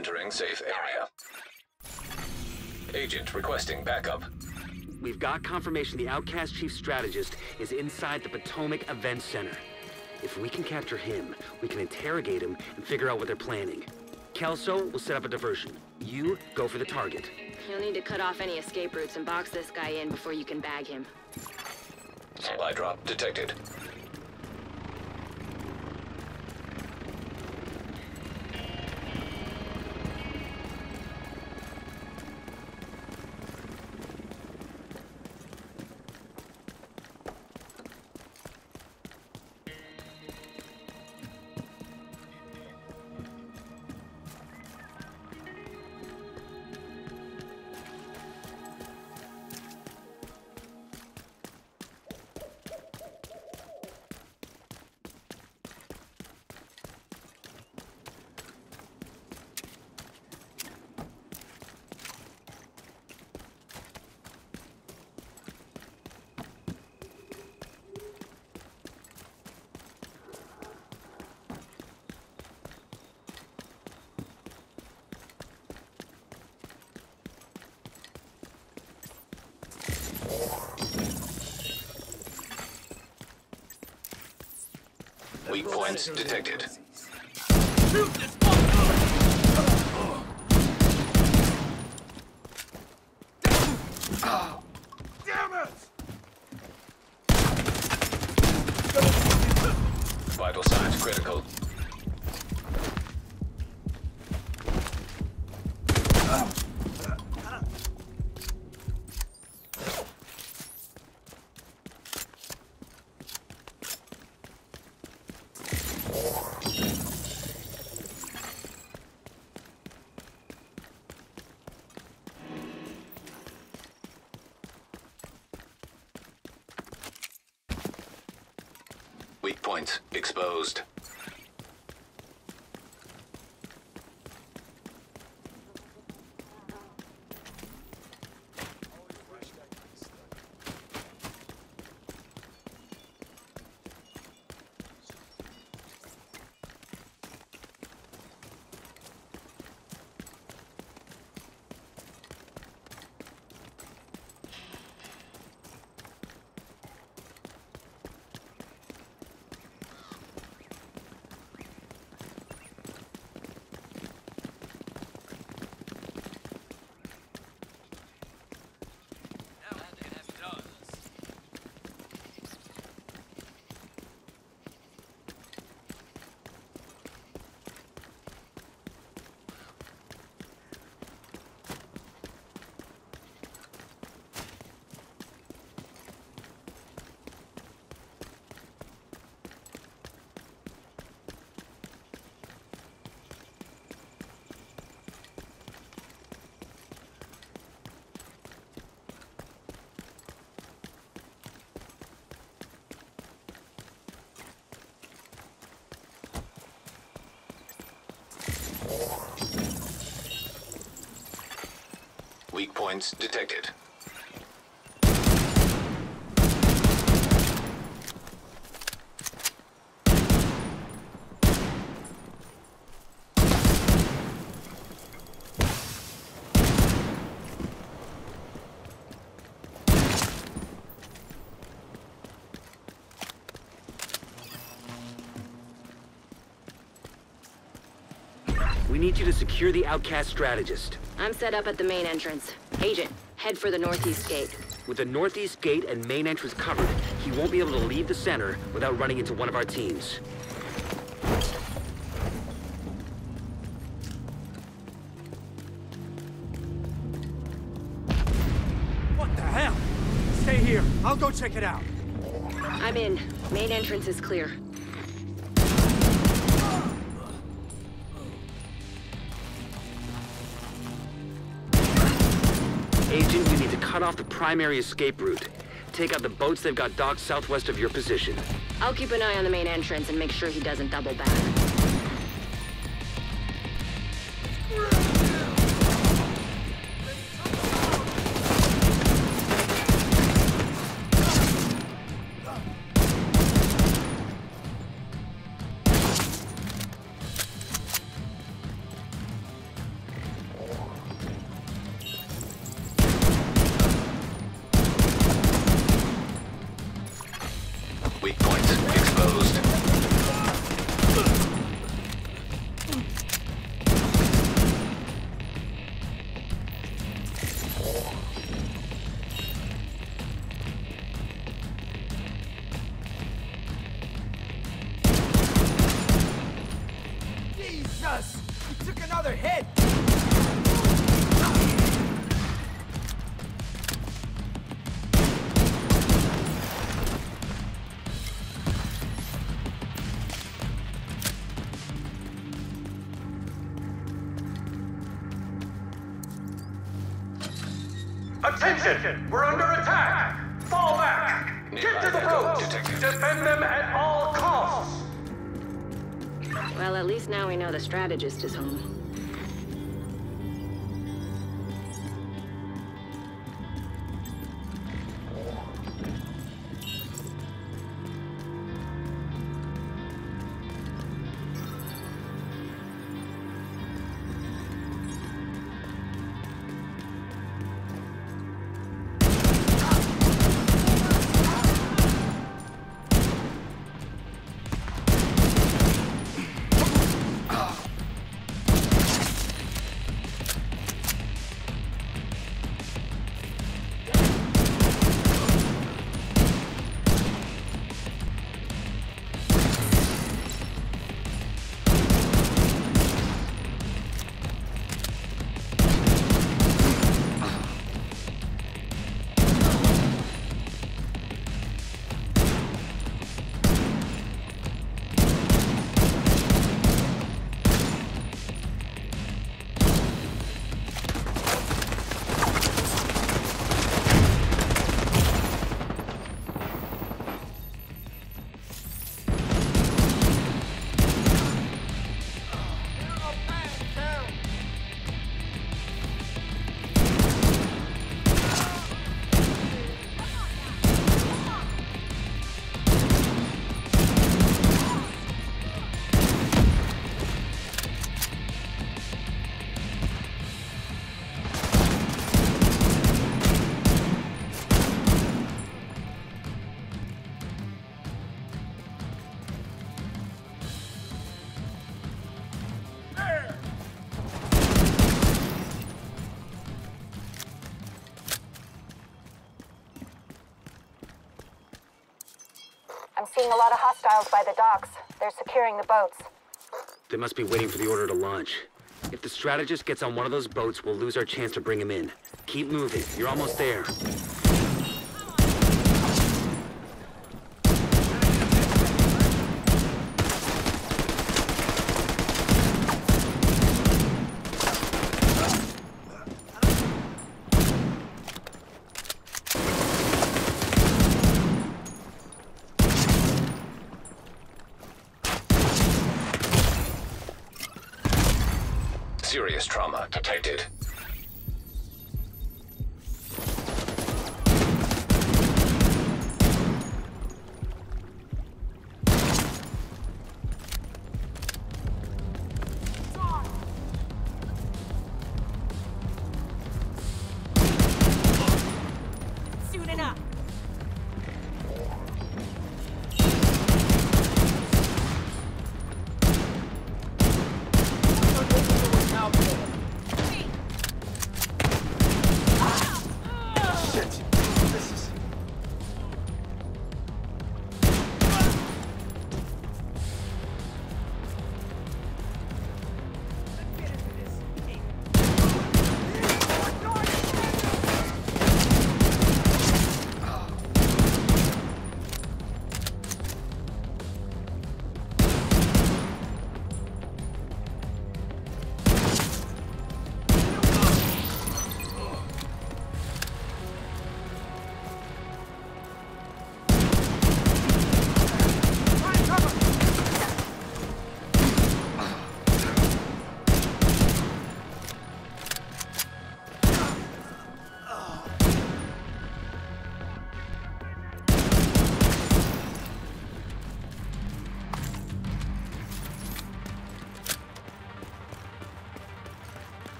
entering safe area. Agent requesting backup. We've got confirmation the Outcast Chief Strategist is inside the Potomac Event Center. If we can capture him, we can interrogate him and figure out what they're planning. Kelso will set up a diversion. You go for the target. You'll need to cut off any escape routes and box this guy in before you can bag him. Supply drop detected. Weak points detected. Shoot this fucker! Damn it! Vital signs critical. Weak points exposed. Weak points detected. We need you to secure the Outcast Strategist. I'm set up at the main entrance. Agent, head for the northeast gate. With the northeast gate and main entrance covered, he won't be able to leave the center without running into one of our teams. What the hell? Stay here. I'll go check it out. I'm in. Main entrance is clear. Agent, you need to cut off the primary escape route. Take out the boats they've got docked southwest of your position. I'll keep an eye on the main entrance and make sure he doesn't double back. Weak points exposed. Jesus! You took another hit! Attention! We're under attack! Fall back! Get to the roads! Defend them at all costs! Well, at least now we know the strategist is home. Seeing a lot of hostiles by the docks. They're securing the boats. They must be waiting for the order to launch. If the strategist gets on one of those boats, we'll lose our chance to bring him in. Keep moving. You're almost there. Serious trauma detected.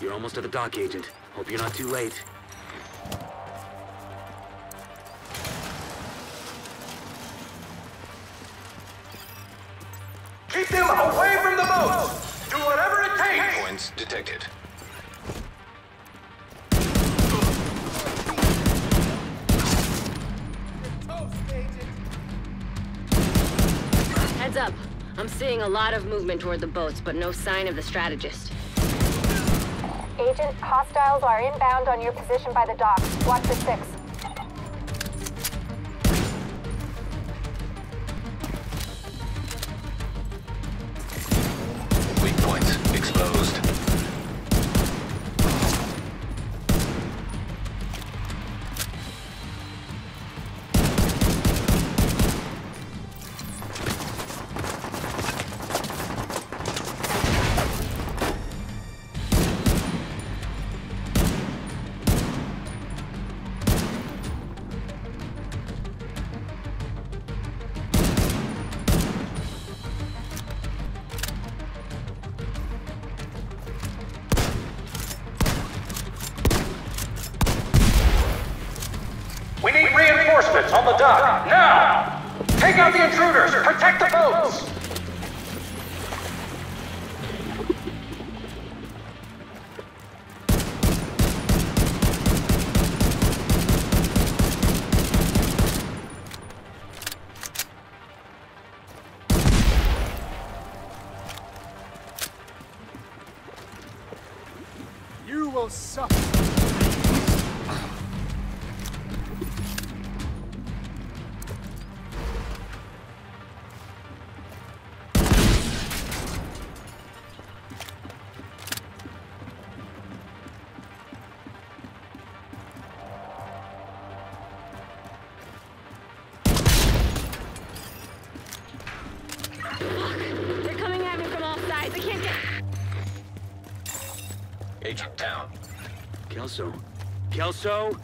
You're almost at the dock, Agent. Hope you're not too late. Keep them away from the boats! Do whatever it takes! Points detected. Heads up. I'm seeing a lot of movement toward the boats, but no sign of the strategist. Agent, hostiles are inbound on your position by the dock. Watch the 6. Weak points exposed. On the dock, now! Take out the intruders! Protect the boats! You will suffer! Agent down. Kelso? Kelso?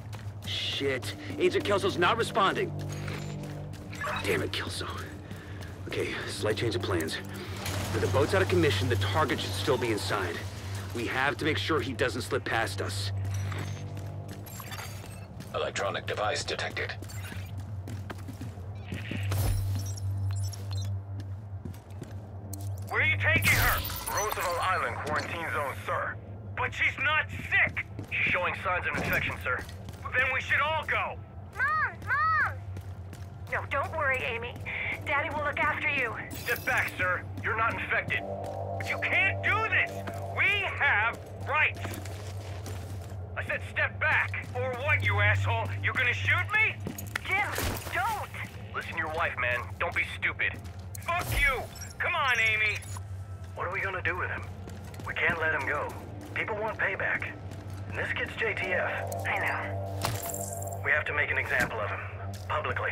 Shit. Agent Kelso's not responding. Damn it, Kelso. Okay, slight change of plans. With the boat's out of commission, the target should still be inside. We have to make sure he doesn't slip past us. Electronic device detected. Where are you taking her? Roosevelt Island quarantine zone, sir. But she's not sick! She's showing signs of infection, sir. Then we should all go! Mom! Mom! No, don't worry, Amy. Daddy will look after you. Step back, sir. You're not infected. But you can't do this! We have rights! I said step back! Or what, you asshole? You're gonna shoot me? Jim, don't! Listen to your wife, man. Don't be stupid. Fuck you! Come on, Amy! What are we gonna do with him? We can't let him go. People want payback. And this kid's JTF. I know. We have to make an example of him. Publicly.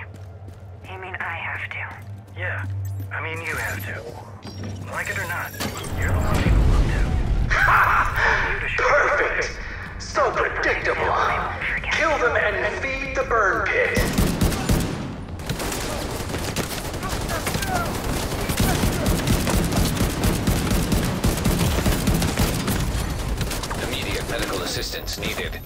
You mean I have to? Yeah. I mean you have to. Like it or not, you're the one people look to. Ha! Perfect! So predictable. Kill them and feed the burn pit. Medical assistance needed.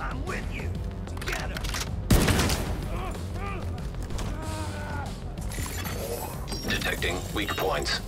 I'm with you. Together. Detecting weak points.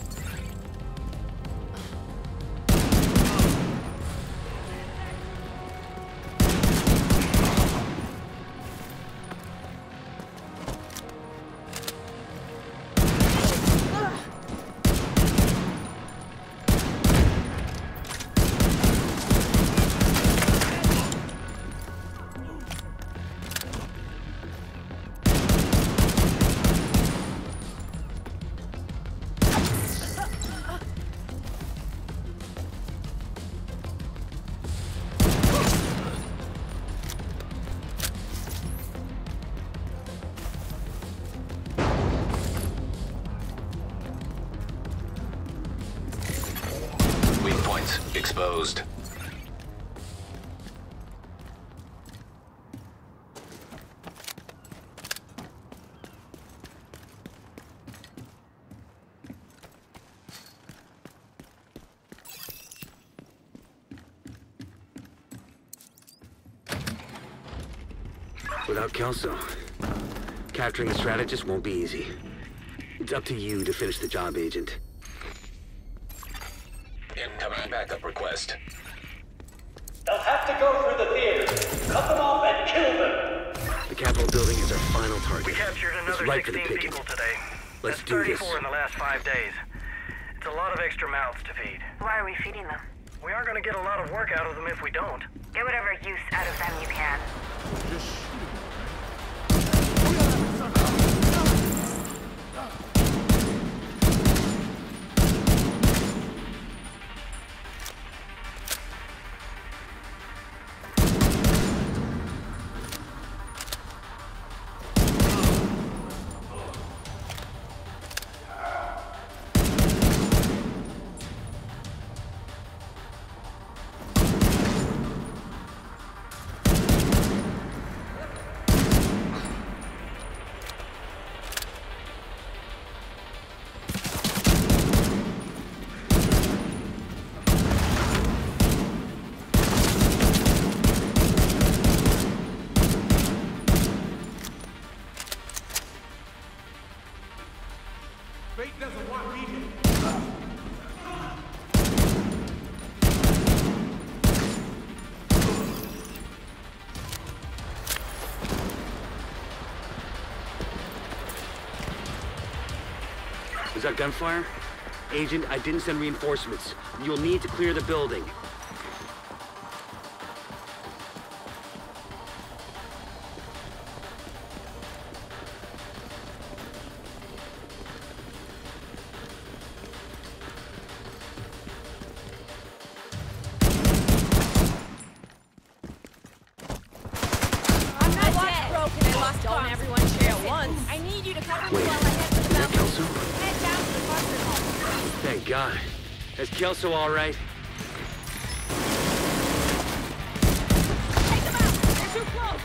Exposed. Without Kelso, capturing the strategist won't be easy. It's up to you to finish the job, Agent. Incoming backup request. They'll have to go through the theater. Cut them off and kill them. The Capitol building is our final target. We captured another 16 people today. Let's do this. That's 34 in the last 5 days. It's a lot of extra mouths to feed. Why are we feeding them? We aren't going to get a lot of work out of them if we don't. Get whatever use out of them you can. Just fate doesn't want me to. Was that gunfire? Agent, I didn't send reinforcements. You'll need to clear the building. Don't everyone share once. I need you to cover me while I head for the mountain. Kelso? Head down to the cluster hall. Thank God. Is Kelso all right? Take them out! They're too close!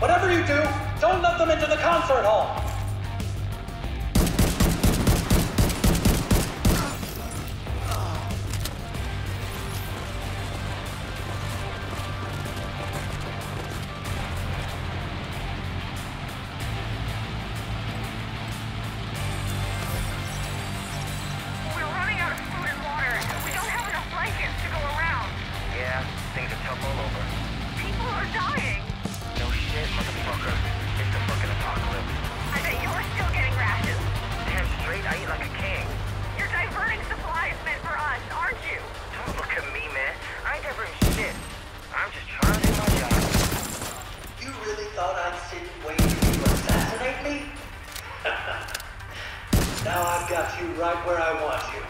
Whatever you do, don't let them into the concert hall! We're running out of food and water. We don't have enough blankets to go around. Yeah, things are tough all over. People are dying! Motherfucker, it's the fucking apocalypse. I bet you're still getting rashes. Damn straight, I eat like a king. You're diverting supplies meant for us, aren't you? Don't look at me, man. I ain't diverting shit. I'm just trying to do my job. You really thought I'd sit and wait for you to assassinate me? Now I've got you right where I want you.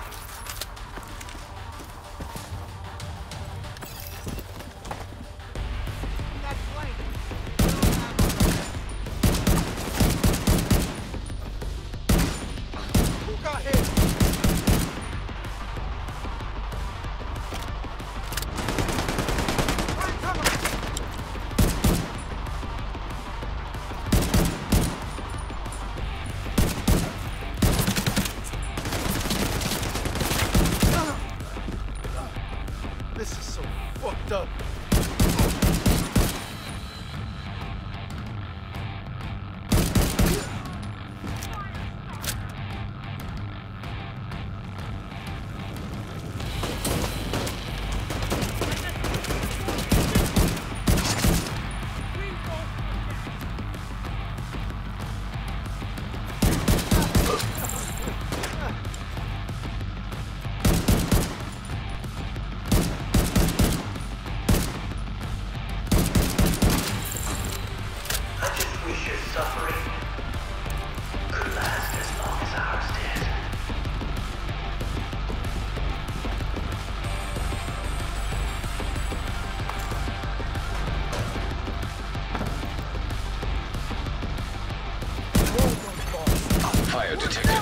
detected.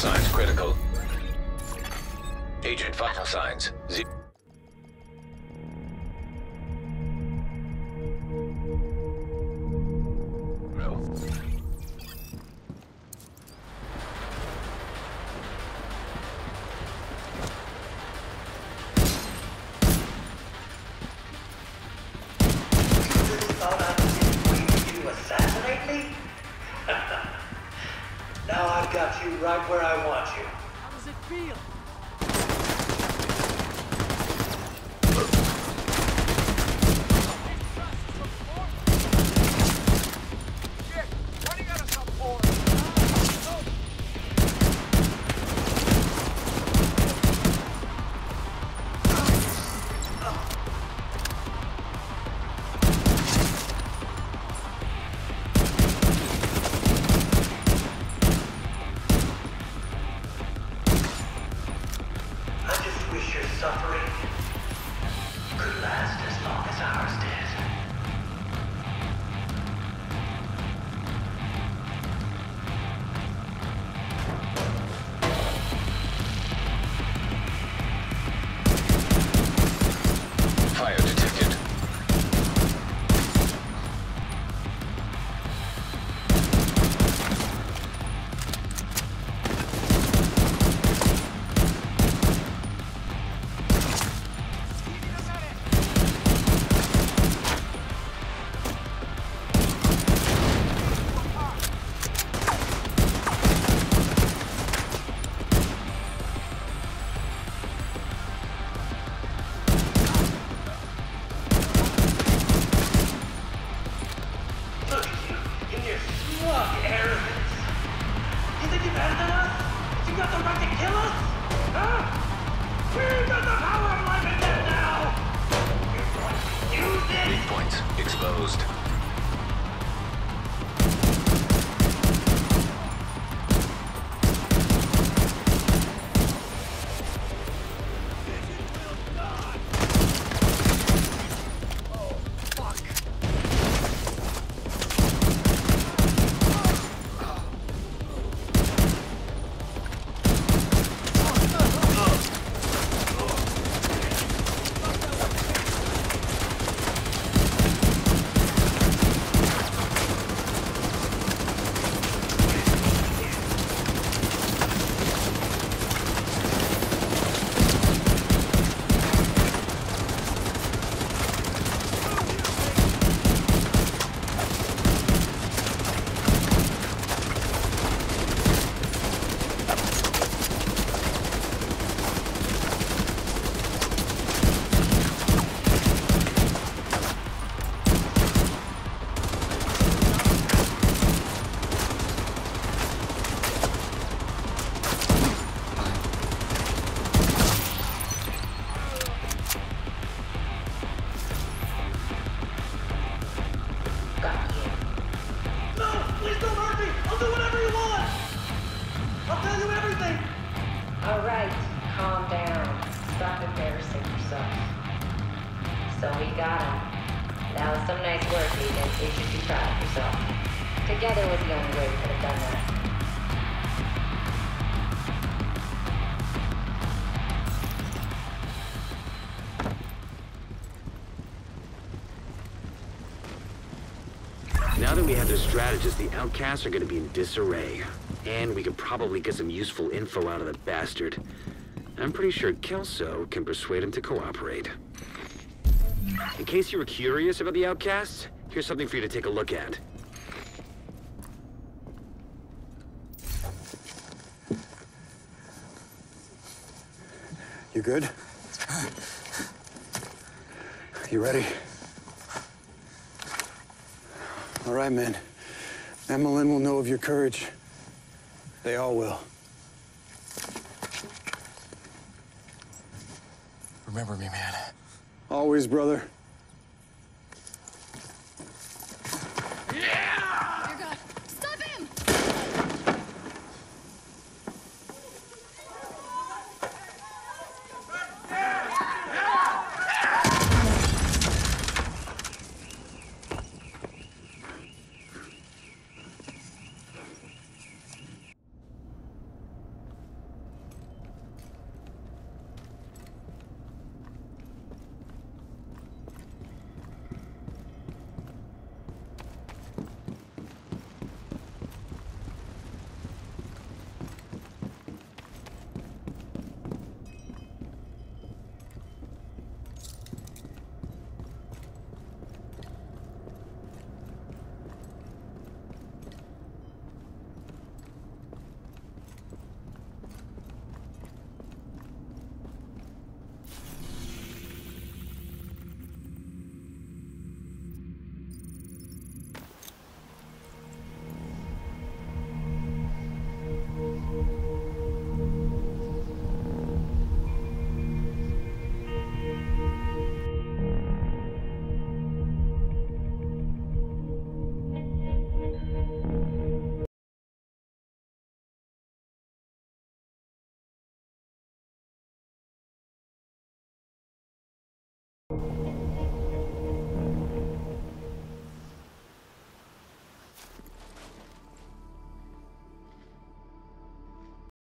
Signs critical. Agent, vital signs. Now that we have their strategist, the outcasts are gonna be in disarray. And we could probably get some useful info out of the bastard. I'm pretty sure Kelso can persuade him to cooperate. In case you were curious about the outcasts, here's something for you to take a look at. You good? You ready? All right, man. Emmeline will know of your courage. They all will. Remember me, man. Always, brother.